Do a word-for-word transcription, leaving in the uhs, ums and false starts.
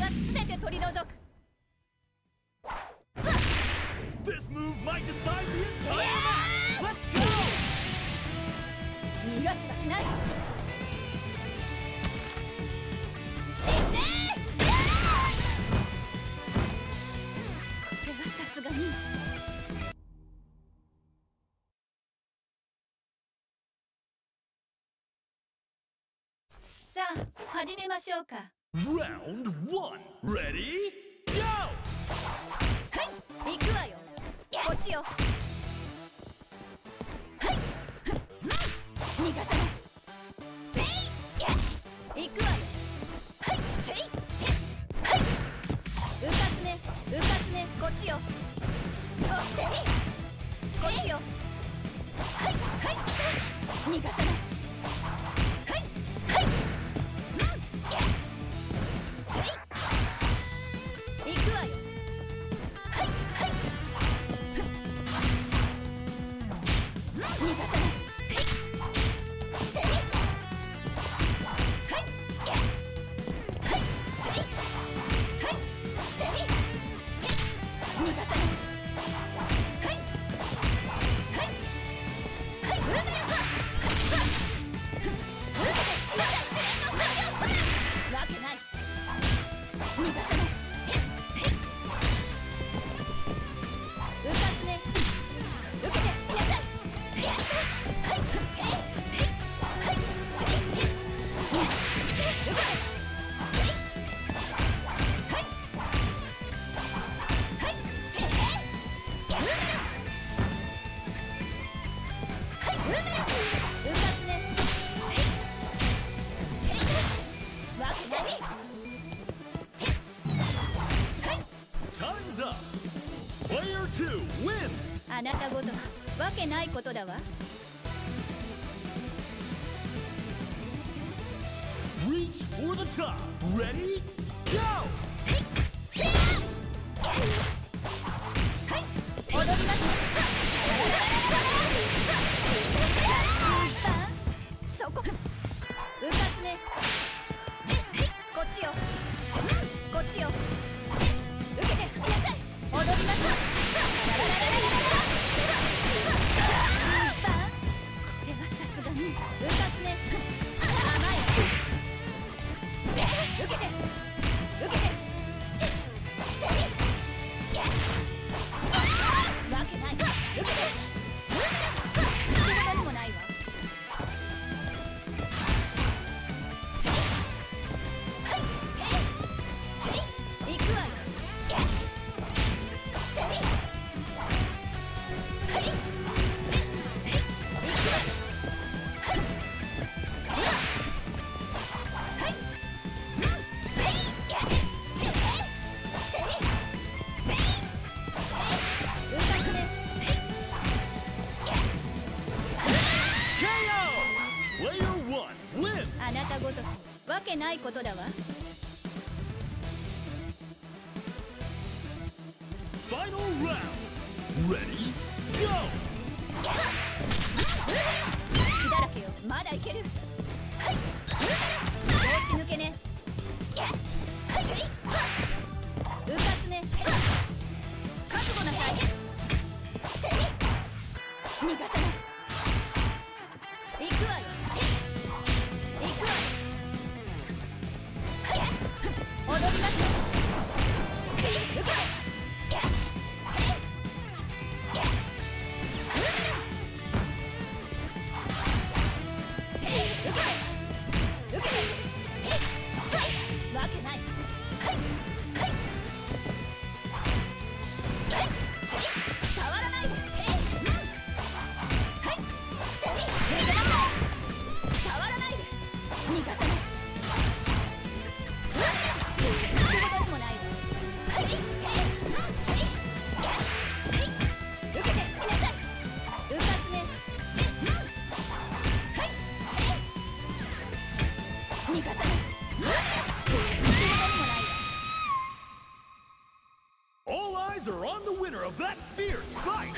は全て取り除く。 This move might decide the entire match. Let's go. 逃がしはしない。死んで。これはさすがに。 さあ、始めましょうか。Round one, ready, go! はい、行くわよ。こっちよ。はい、逃がさない。せい、行くわよ。はい、せい、はい。うかつね、うかつね、こっちよ。せい、こっちよ。はい、はい、逃がさない。 あなたごとわけないことだわ。Reach for the top. Ready? Go! はい、踊ります。そこ。うかつね。こっちよ。こっちよ。受けてください。踊ります。 ないことだわ。隙だらけよ。まだいける。はい。帽子抜けね。はい。うかつね。覚悟なさい。逃がさない。 All eyes are on the winner of that fierce fight.